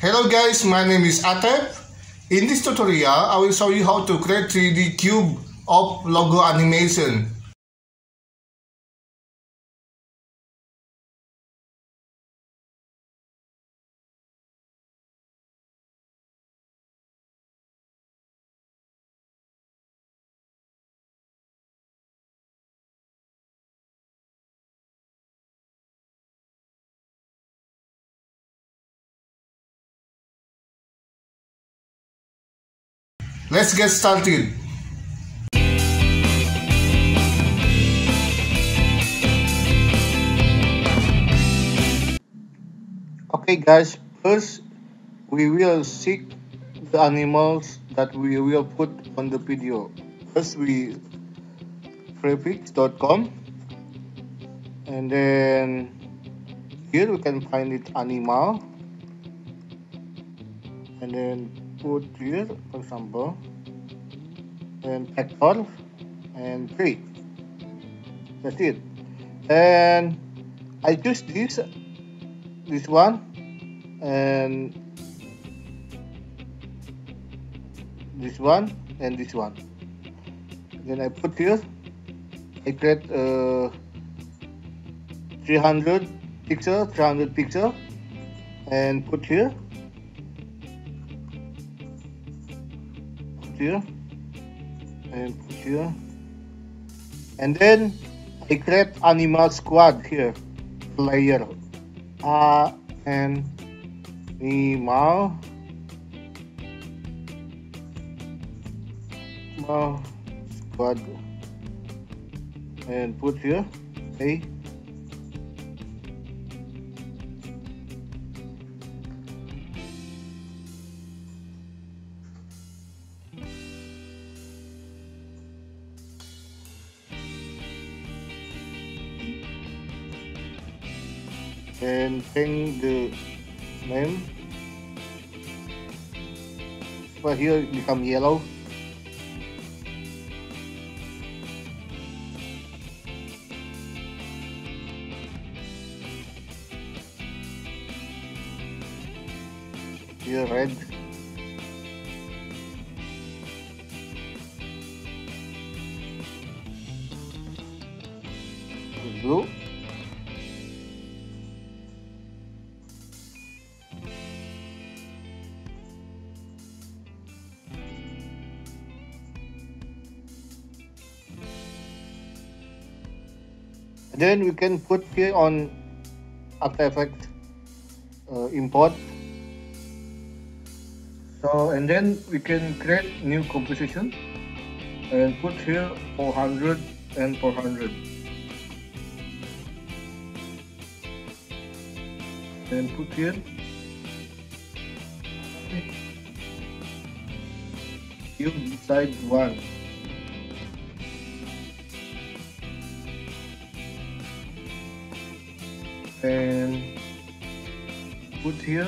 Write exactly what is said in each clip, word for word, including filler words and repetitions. Hello guys, my name is Atep. In this tutorial, I will show you how to create three D cube of logo animation. Let's get started. Okay guys, first we will seek the animals that we will put on the video. First we freepik dot com, and then here we can find it animal, and then put here for example, and factor and three. That's it. And I choose this this one and this one and this one. Then I put here, I create uh, three hundred pixel, three hundred pixel, and put here. Here and here, and then I create animal squad here layer uh, and animal squad and put here a and change the name, but here it become yellow, here red, blue, then we can put here on After Effects uh, import. So and then we can create new composition and put here four hundred and four hundred, and put here you decide one. And put here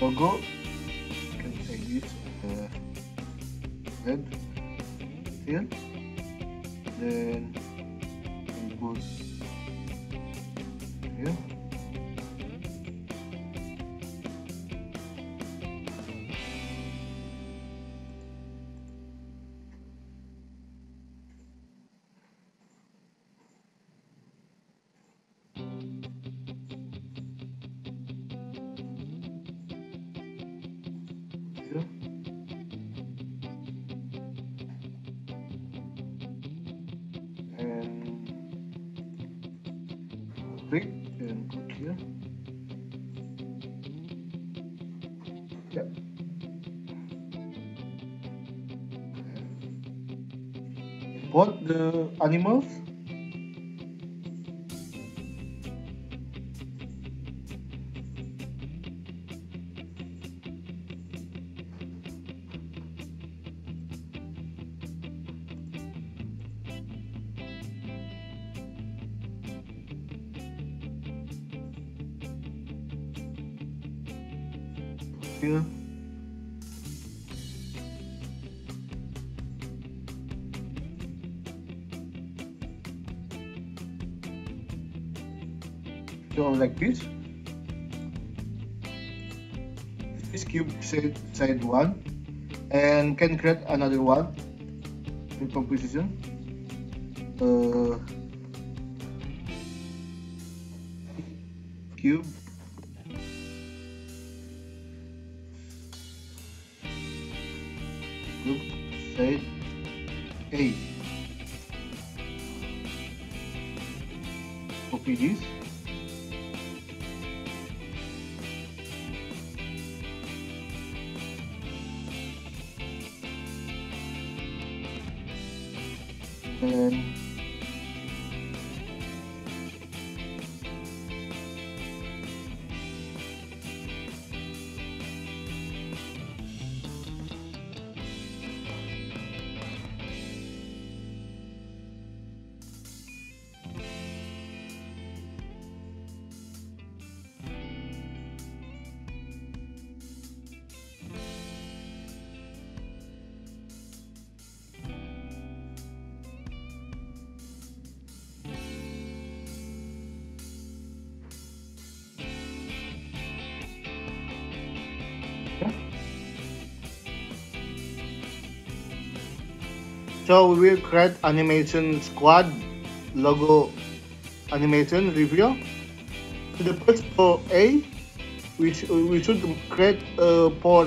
logo. You can say this uh, red here. Then input here, here. Click and put here. Yep. Import the animals. efeknya. So like this, this cube side, side one, and can create another one in composition. Uh, cube. Cube side A. Copy this. And so we will create animation squad logo animation review. So the first for A, which we, we should create a for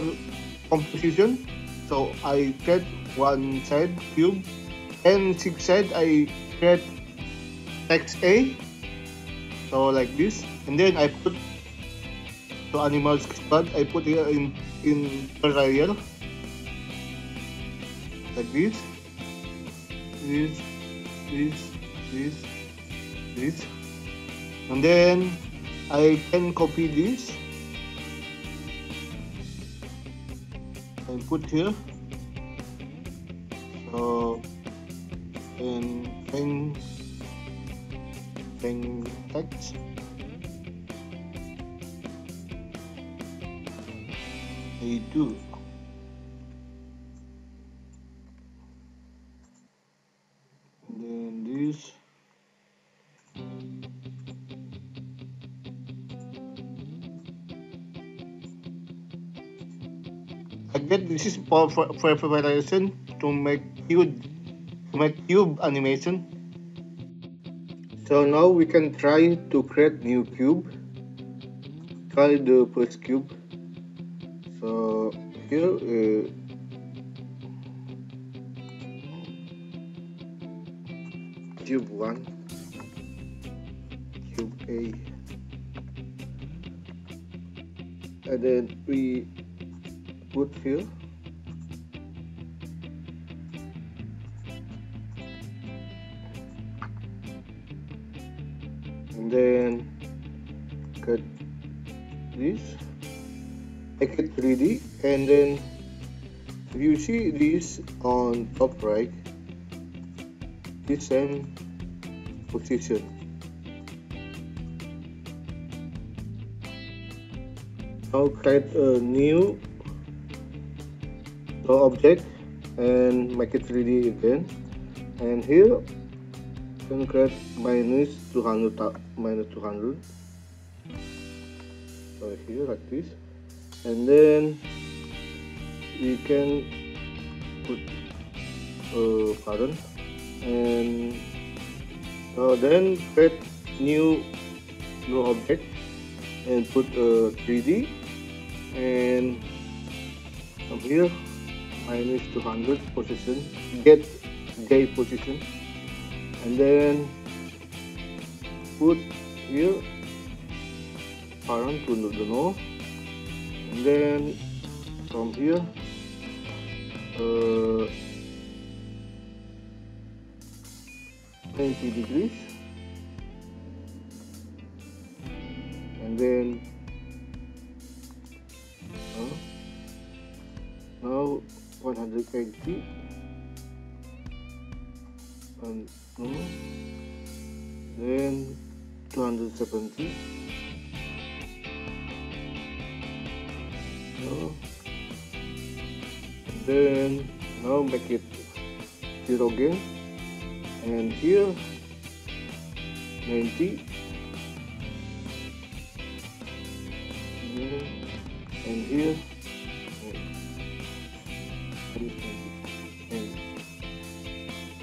composition. So I create one side cube, and six side I create text A. So like this, and then I put the animal squad. I put here in in parallel like this. This, this, this, this, and then I can copy this and put here. So and then then text. I do. This is for preparation to make cube, to make cube animation. So now we can try to create new cube. Try the first cube. So here, uh, cube one, cube A, and then we put here. And then cut this, make it three D, and then if you see this on top right, this same position. Now create a new draw object and make it three D again, and here can create minus two hundred, minus two hundred. So here like this, and then we can put a pattern, and uh, then create new new object and put a three D, and from here minus two hundred position, get J position. And then put here parent to the no, and then from here uh, ninety degrees, and then uh, now one hundred eighty, and no, then two hundred seventy, no, and then now make it zero again, and here ninety, and here and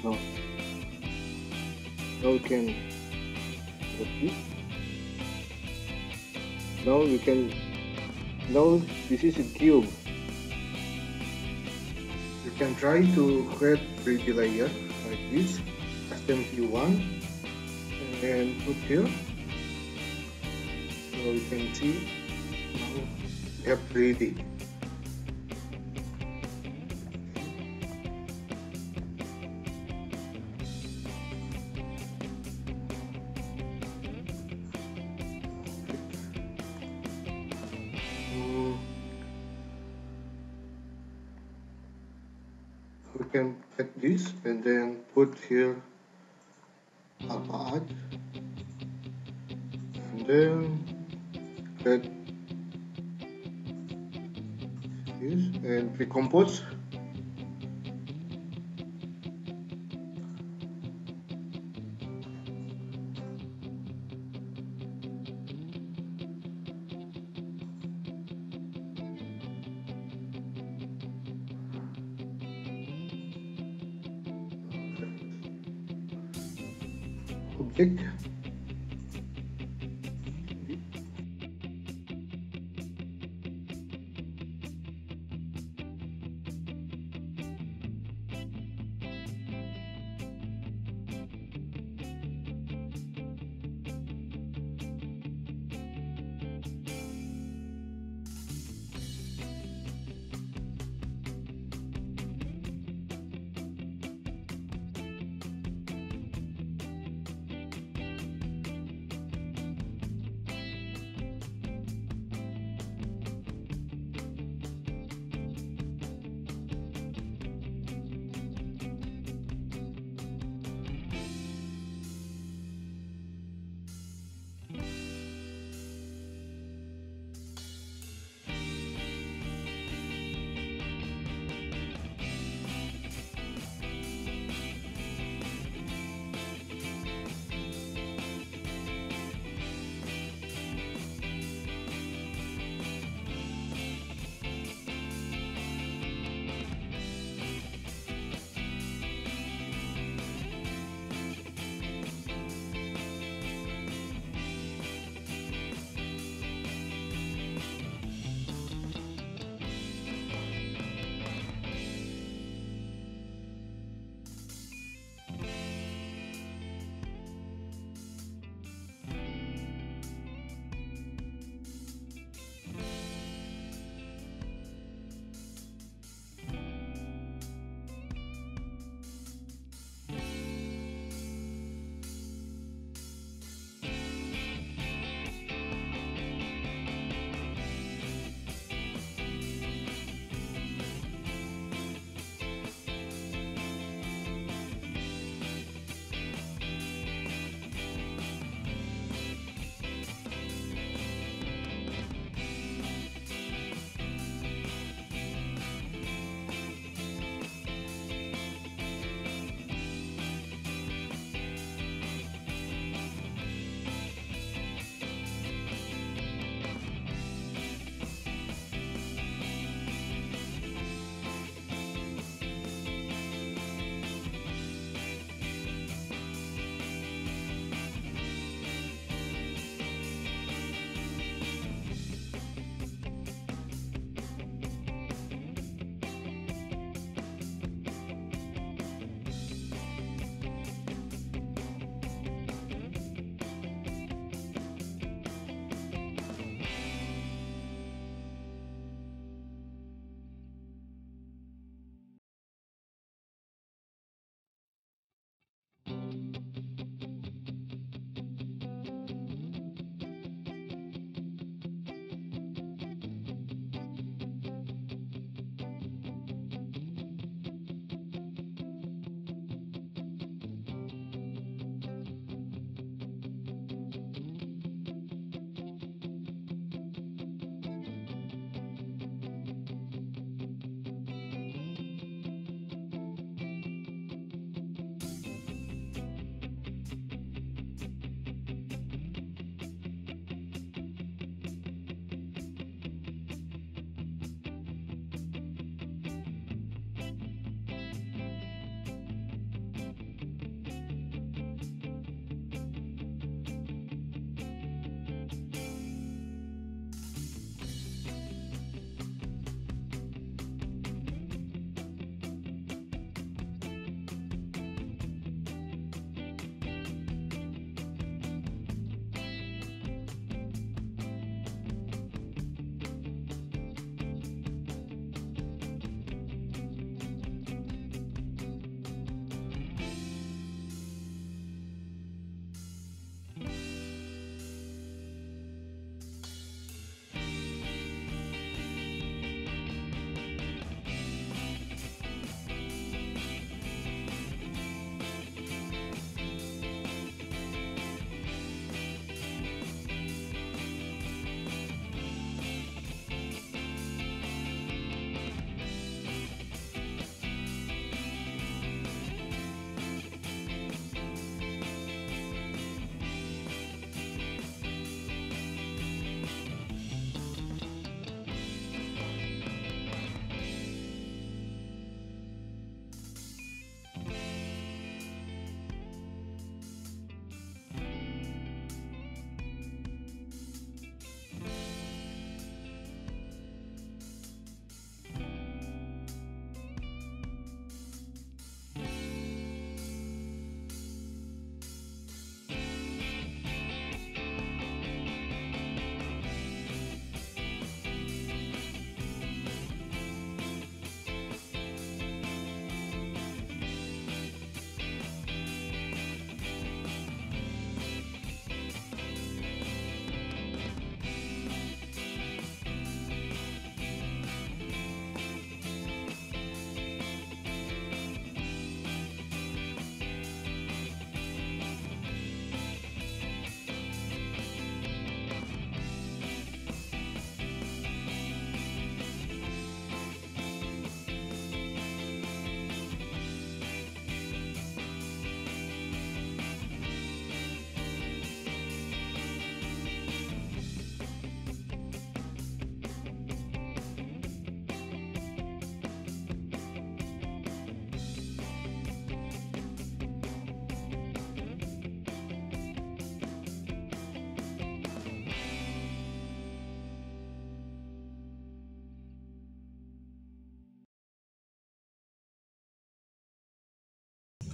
now now we can repeat. Now we can now this is a cube. You can try to create three D layer like this, custom view one, and put here. So you can see now we have three D. We can cut this and then put here a part, and then cut this and recompose. Object.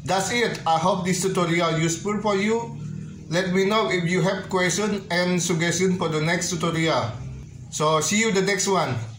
That's it. I hope this tutorial useful for you. Let me know if you have questions and suggestions for the next tutorial. So see you the next one.